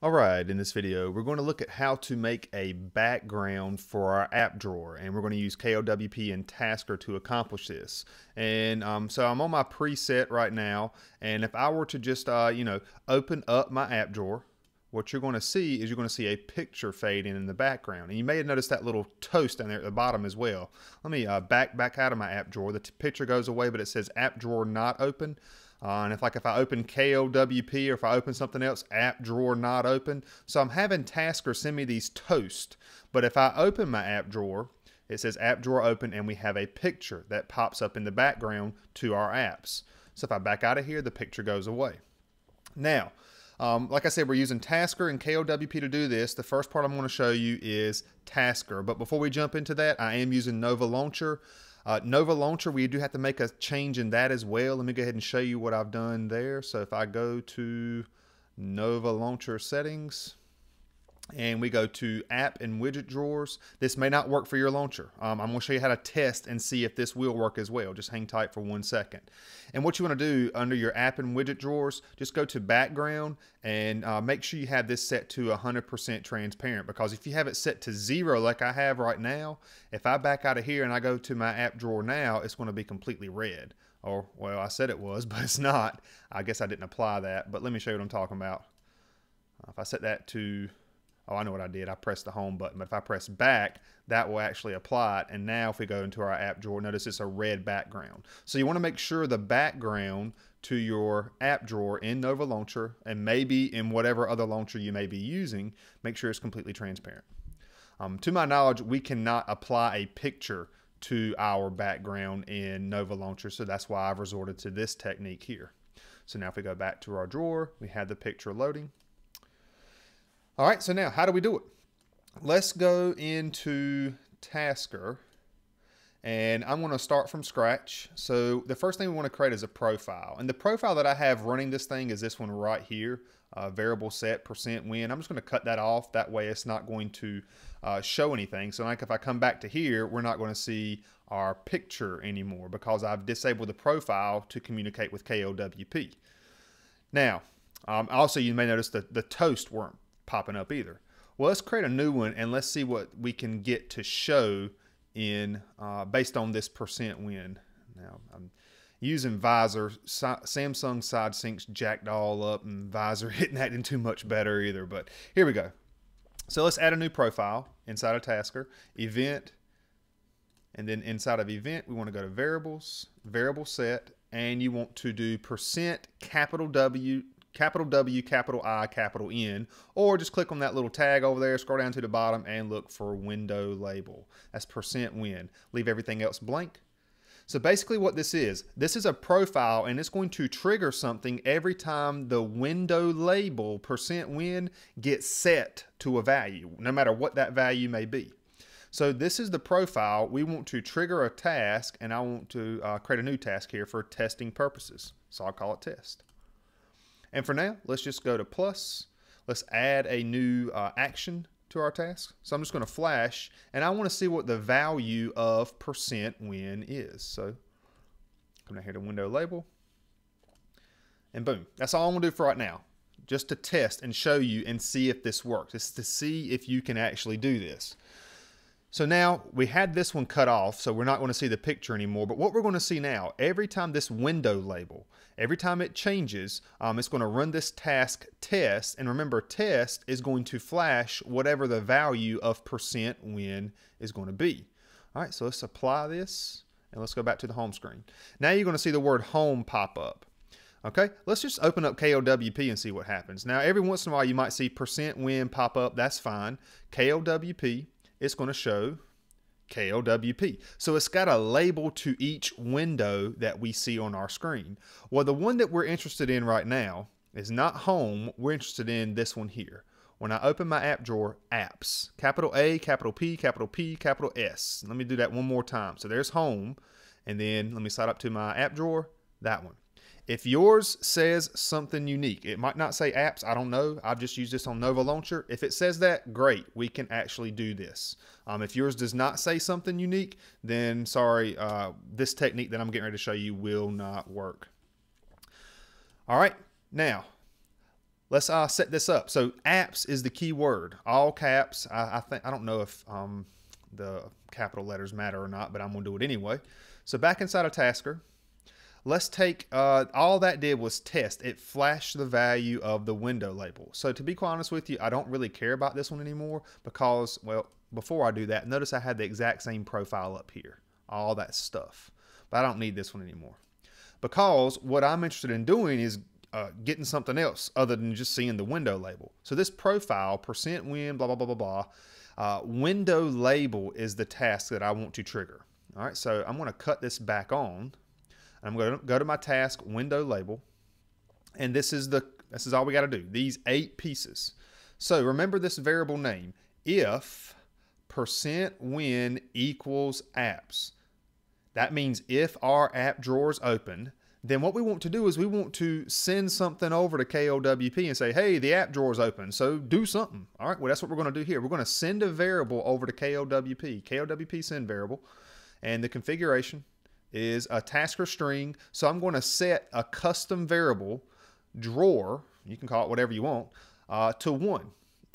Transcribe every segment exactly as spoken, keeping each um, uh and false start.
Alright, in this video we're going to look at how to make a background for our app drawer, and we're going to use K L W P and Tasker to accomplish this. And um, so I'm on my preset right now, and if I were to just uh, you know, open up my app drawer, what you're going to see is you're going to see a picture fade in in the background. And you may have noticed that little toast down there at the bottom as well. Let me uh, back back out of my app drawer. The picture goes away, but it says app drawer not open. Uh, and if like if I open K L W P or if I open something else, app drawer not open. So I'm having Tasker send me these toast. But if I open my app drawer, it says app drawer open, and we have a picture that pops up in the background to our apps. So if I back out of here, the picture goes away. Now, Um, like I said, we're using Tasker and K L W P to do this. The first part I'm going to show you is Tasker. But before we jump into that, I am using Nova Launcher. Uh, Nova Launcher, we do have to make a change in that as well. Let me go ahead and show you what I've done there. So if I go to Nova Launcher settings, and we go to app and widget drawers. This may not work for your launcher. Um, I'm going to show you how to test and see if this will work as well. Just hang tight for one second. And what you want to do under your app and widget drawers, just go to background and uh, make sure you have this set to one hundred percent transparent, because if you have it set to zero like I have right now, if I back out of here and I go to my app drawer now, it's going to be completely red. Or, well, I said it was, but it's not. I guess I didn't apply that, but let me show you what I'm talking about. Uh, if I set that to... Oh, I know what I did. I pressed the home button. But if I press back, that will actually apply it. And now if we go into our app drawer, notice it's a red background. So you want to make sure the background to your app drawer in Nova Launcher, and maybe in whatever other launcher you may be using, make sure it's completely transparent. Um, to my knowledge, we cannot apply a picture to our background in Nova Launcher. So that's why I've resorted to this technique here. So now if we go back to our drawer, we have the picture loading. All right, so now how do we do it? Let's go into Tasker, and I'm going to start from scratch. So the first thing we want to create is a profile, and the profile that I have running this thing is this one right here, uh, variable set percent win. I'm just going to cut that off. That way it's not going to uh, show anything. So like if I come back to here, we're not going to see our picture anymore because I've disabled the profile to communicate with K L W P. Now, um, also you may notice that the toast weren't popping up either. Well, let's create a new one and let's see what we can get to show in uh, based on this percent win. Now I'm using Visor, si Samsung side syncs jacked all up, and Visor isn't acting too much better either, but here we go. So let's add a new profile inside of Tasker, event, and then inside of event we want to go to variables, variable set, and you want to do percent capital W, capital W, capital I, capital N, or just click on that little tag over there, scroll down to the bottom and look for window label. That's percent win. Leave everything else blank. So basically what this is, this is a profile, and it's going to trigger something every time the window label percent win gets set to a value, no matter what that value may be. So this is the profile. We want to trigger a task, and I want to uh, create a new task here for testing purposes. So I'll call it test. And for now, let's just go to plus. Let's add a new uh, action to our task. So I'm just going to flash, and I want to see what the value of percent win is. So come down here to window label, and boom. That's all I'm going to do for right now, just to test and show you and see if this works. It's to see if you can actually do this. So now we had this one cut off, so we're not going to see the picture anymore. But what we're going to see now, every time this window label, every time it changes, um, it's going to run this task test. And remember, test is going to flash whatever the value of percent win is going to be. All right, so let's apply this, and let's go back to the home screen. Now you're going to see the word home pop up. Okay, let's just open up K L W P and see what happens. Now, every once in a while, you might see percent win pop up. That's fine. K L W P. It's going to show K L W P. So it's got a label to each window that we see on our screen. Well, the one that we're interested in right now is not home. We're interested in this one here. When I open my app drawer, apps, capital A, capital P, capital P, capital S. Let me do that one more time. So there's home, and then let me slide up to my app drawer, that one. If yours says something unique, it might not say apps, I don't know. I've just used this on Nova Launcher. If it says that, great, we can actually do this. Um, if yours does not say something unique, then sorry, uh, this technique that I'm getting ready to show you will not work. All right, now let's uh, set this up. So apps is the key word, all caps. I, I think I don't know if um, the capital letters matter or not, but I'm gonna do it anyway. So back inside of Tasker, let's take uh, all that did was test. It flashed the value of the window label. So to be quite honest with you, I don't really care about this one anymore because, well, before I do that, notice I had the exact same profile up here, all that stuff. But I don't need this one anymore because what I'm interested in doing is uh, getting something else other than just seeing the window label. So this profile, percent win, blah, blah, blah, blah, blah. Uh, window label is the task that I want to trigger. All right, so I'm gonna cut this back on. I'm gonna go to my task window label. And this is the, this is all we gotta do, these eight pieces. So remember this variable name, if percent win equals apps. That means if our app drawer is open, then what we want to do is we want to send something over to K L W P and say, hey, the app drawer is open, so do something. All right, well, that's what we're gonna do here. We're gonna send a variable over to K L W P, K L W P send variable, and the configuration is a Tasker string. So I'm going to set a custom variable drawer, you can call it whatever you want, uh, to one.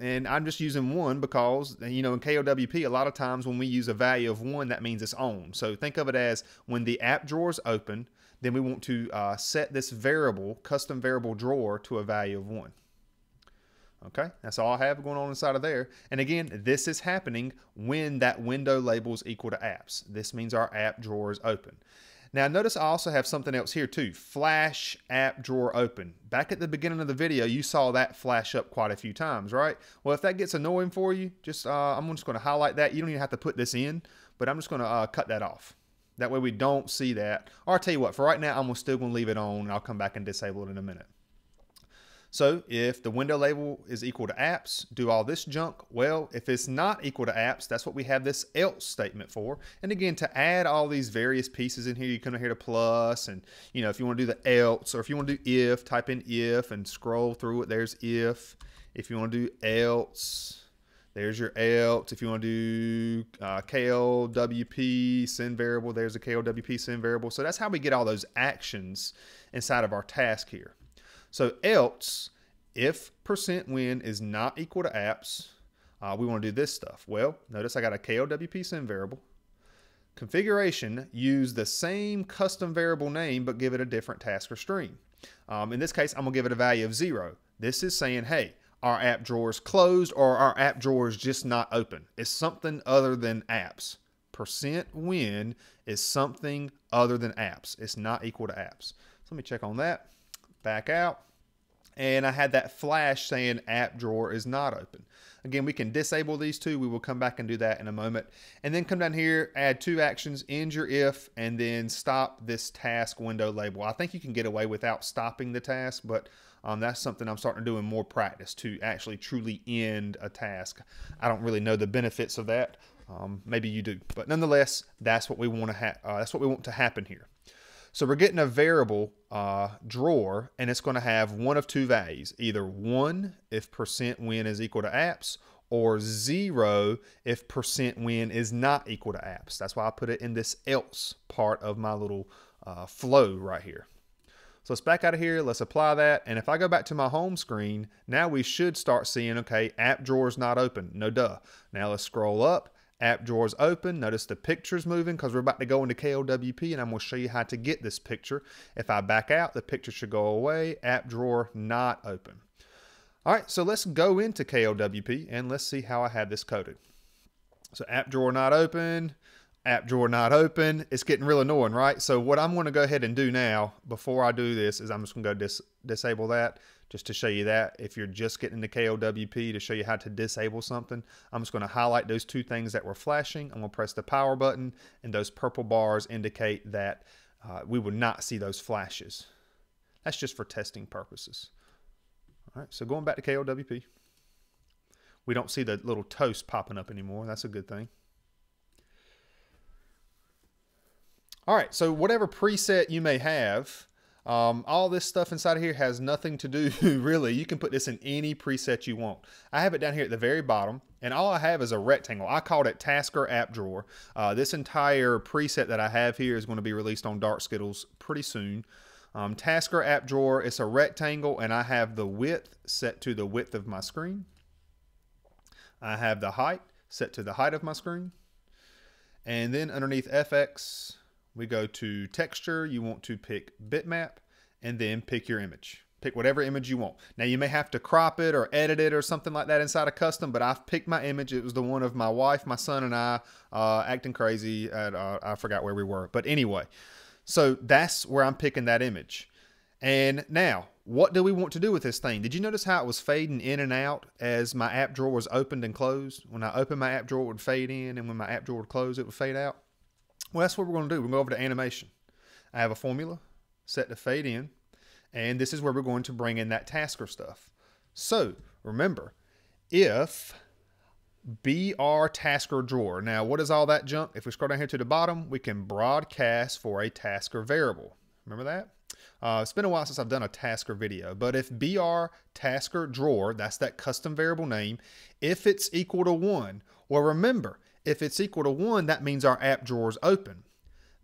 And I'm just using one because, you know, in K L W P, a lot of times when we use a value of one, that means it's on. So think of it as when the app drawer is open, then we want to uh, set this variable, custom variable drawer, to a value of one. Okay, that's all I have going on inside of there. And again, this is happening when that window label is equal to apps. This means our app drawer is open. Now notice I also have something else here too, flash app drawer open. Back at the beginning of the video, you saw that flash up quite a few times, right? Well, if that gets annoying for you, just uh, I'm just gonna highlight that. You don't even have to put this in, but I'm just gonna uh, cut that off. That way we don't see that. Or I'll tell you what, for right now, I'm still gonna leave it on and I'll come back and disable it in a minute. So if the window label is equal to apps, do all this junk. Well, if it's not equal to apps, that's what we have this else statement for. And again, to add all these various pieces in here, you come here to plus, and you know, if you want to do the else, or if you want to do if, type in if and scroll through it, there's if. If you want to do else, there's your else. If you want to do uh, K L W P send variable, there's a K L W P send variable. So that's how we get all those actions inside of our task here. So else, if percent win is not equal to apps, uh, we want to do this stuff. Well, notice I got a K L W P send variable. Configuration, use the same custom variable name, but give it a different task or string. Um, in this case, I'm gonna give it a value of zero. This is saying, hey, our app drawer is closed, or our app drawer is just not open. It's something other than apps. Percent win is something other than apps. It's not equal to apps. So let me check on that. Back out, and I had that flash saying app drawer is not open. Again, we can disable these two. We will come back and do that in a moment. And then come down here, add two actions, end your if, and then stop this task window label. I think you can get away without stopping the task, but um, that's something I'm starting to do in more practice, to actually truly end a task. I don't really know the benefits of that. Um, maybe you do, but nonetheless, that's what we want to ha uh, that's what we want to happen here. So we're getting a variable uh, drawer, and it's going to have one of two values, either one if percent win is equal to apps, or zero if percent win is not equal to apps. That's why I put it in this else part of my little uh, flow right here. So let's back out of here. Let's apply that. And if I go back to my home screen, now we should start seeing, okay, app drawer is not open. No duh. Now let's scroll up. App drawer is open. Notice the picture's moving because we're about to go into K L W P, and I'm going to show you how to get this picture. If I back out, the picture should go away. App drawer not open. All right, so let's go into K L W P and let's see how I have this coded. So app drawer not open, app drawer not open. It's getting real annoying, right? So what I'm going to go ahead and do now before I do this is I'm just going to go dis disable that. Just to show you that, if you're just getting into K L W P, to show you how to disable something, I'm just gonna highlight those two things that were flashing. I'm gonna press the power button, and those purple bars indicate that uh, we will not see those flashes. That's just for testing purposes. All right, so going back to K L W P, we don't see the little toast popping up anymore. That's a good thing. All right, so whatever preset you may have, Um, all this stuff inside of here has nothing to do, really. You can put this in any preset you want. I have it down here at the very bottom, and all I have is a rectangle. I called it Tasker App Drawer. Uh, this entire preset that I have here is going to be released on Dark Skittles pretty soon. Um, Tasker app drawer, it's a rectangle, and I have the width set to the width of my screen. I have the height set to the height of my screen. And then underneath F X, we go to texture. You want to pick bitmap and then pick your image. Pick whatever image you want. Now you may have to crop it or edit it or something like that inside of custom, but I've picked my image. It was the one of my wife, my son, and I uh, acting crazy. At, uh, I forgot where we were, but anyway. So that's where I'm picking that image. And now, what do we want to do with this thing? Did you notice how it was fading in and out as my app drawer was opened and closed? When I opened my app drawer, it would fade in, and when my app drawer would close, it would fade out. Well, that's what we're going to do. We're going to go over to animation. I have a formula set to fade in, and this is where we're going to bring in that Tasker stuff. So remember, if B R Tasker drawer. Now, what is all that junk? If we scroll down here to the bottom, we can broadcast for a Tasker variable. Remember that? Uh, it's been a while since I've done a Tasker video, but if B R Tasker drawer, that's that custom variable name, if it's equal to one, well, remember, if it's equal to one, that means our app drawer is open.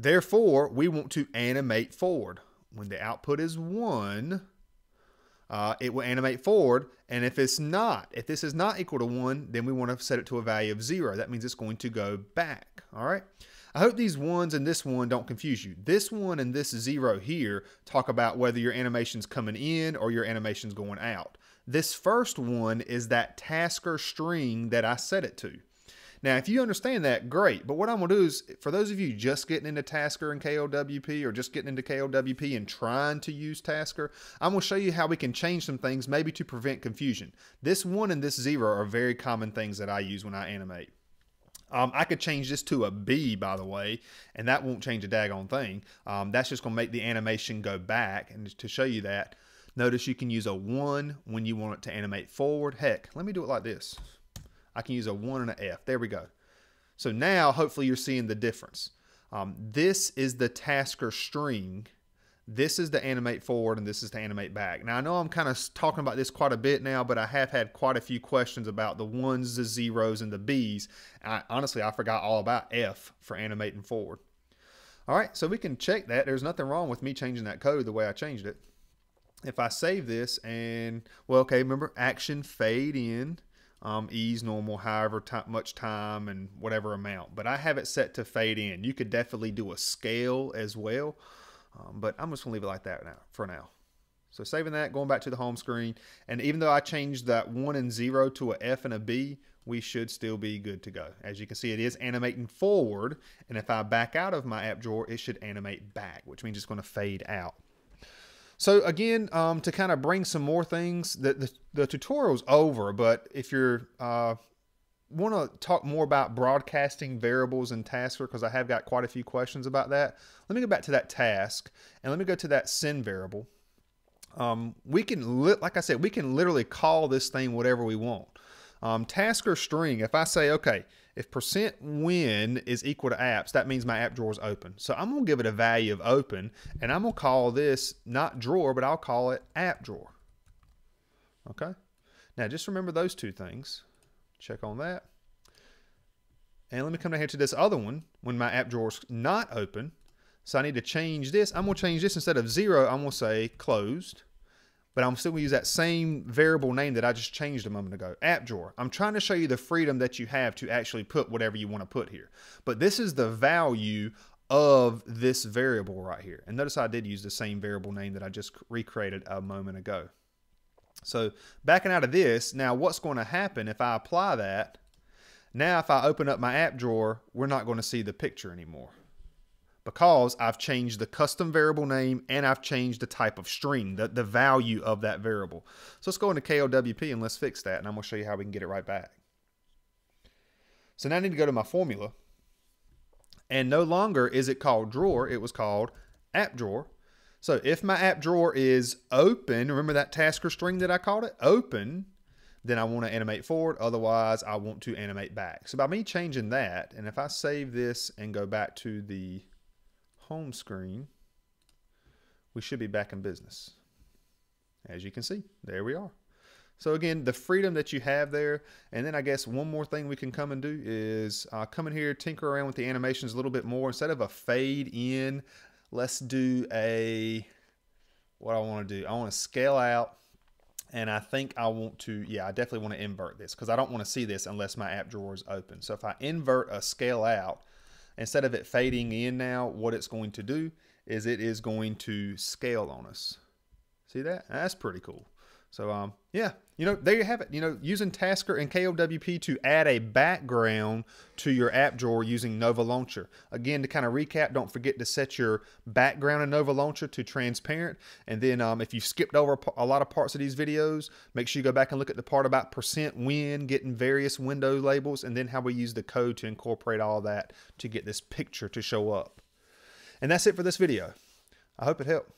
Therefore, we want to animate forward. When the output is one, uh, it will animate forward. And if it's not, if this is not equal to one, then we want to set it to a value of zero. That means it's going to go back. All right. I hope these ones and this one don't confuse you. This one and this zero here talk about whether your animation's coming in or your animation's going out. This first one is that Tasker string that I set it to. Now, if you understand that, great. But what I'm going to do is, for those of you just getting into Tasker and K L W P, or just getting into K L W P and trying to use Tasker, I'm going to show you how we can change some things, maybe to prevent confusion. This one and this zero are very common things that I use when I animate. Um, I could change this to a B, by the way, and that won't change a daggone thing. Um, that's just going to make the animation go back. And to show you that, notice you can use a one when you want it to animate forward. Heck, let me do it like this. I can use a one and an F. There we go. So now, hopefully, you're seeing the difference. Um, this is the Tasker string. This is to animate forward, and this is to animate back. Now, I know I'm kind of talking about this quite a bit now, but I have had quite a few questions about the ones, the zeros, and the Bs. I, honestly, I forgot all about F for animating forward. All right, so we can check that. There's nothing wrong with me changing that code the way I changed it. If I save this and, well, okay, remember, action fade in. Um, ease normal, however much time and whatever amount, but I have it set to fade in. You could definitely do a scale as well, um, but I'm just gonna leave it like that now for now. So saving that, going back to the home screen, and even though I changed that one and zero to a F and a B, we should still be good to go. As you can see, it is animating forward, and if I back out of my app drawer, it should animate back, which means it's going to fade out. So again, um, to kind of bring some more things, the, the, the tutorial's over, but if you're uh, want to talk more about broadcasting variables in Tasker, because I have got quite a few questions about that, let me go back to that task, and let me go to that send variable. Um, we can, like I said, we can literally call this thing whatever we want. Um, Tasker string, if I say, okay, if percent win is equal to apps, that means my app drawer is open. So I'm going to give it a value of open, and I'm going to call this not drawer, but I'll call it app drawer. Okay. Now just remember those two things. Check on that. And let me come down here to this other one when my app drawer is not open. So I need to change this. I'm going to change this instead of zero. I'm going to say closed. But I'm still going to use that same variable name that I just changed a moment ago, app drawer. I'm trying to show you the freedom that you have to actually put whatever you want to put here. But this is the value of this variable right here. And notice I did use the same variable name that I just recreated a moment ago. So backing out of this, now what's going to happen if I apply that? Now if I open up my app drawer, we're not going to see the picture anymore, because I've changed the custom variable name and I've changed the type of string, the, the value of that variable. So let's go into K L W P and let's fix that, and I'm going to show you how we can get it right back. So now I need to go to my formula, and no longer is it called drawer, it was called app drawer. So if my app drawer is open, remember that Tasker string that I called it, open, then I want to animate forward, otherwise I want to animate back. So by me changing that, and if I save this and go back to the home screen, we should be back in business. As you can see, there we are. So again, the freedom that you have there. And then I guess one more thing we can come and do is uh, come in here, tinker around with the animations a little bit more. Instead of a fade in, let's do a what I want to do. I want to scale out, and I think I want to, yeah, I definitely want to invert this because I don't want to see this unless my app drawer is open. So if I invert a scale out, instead of it fading in now, what it's going to do is it is going to scale on us. See that? That's pretty cool. So um, yeah, you know, there you have it. You know, using Tasker and K L W P to add a background to your app drawer using Nova Launcher. Again, to kind of recap, don't forget to set your background in Nova Launcher to transparent. And then um, if you skipped over a lot of parts of these videos, make sure you go back and look at the part about percent win, getting various window labels, and then how we use the code to incorporate all that to get this picture to show up. And that's it for this video. I hope it helped.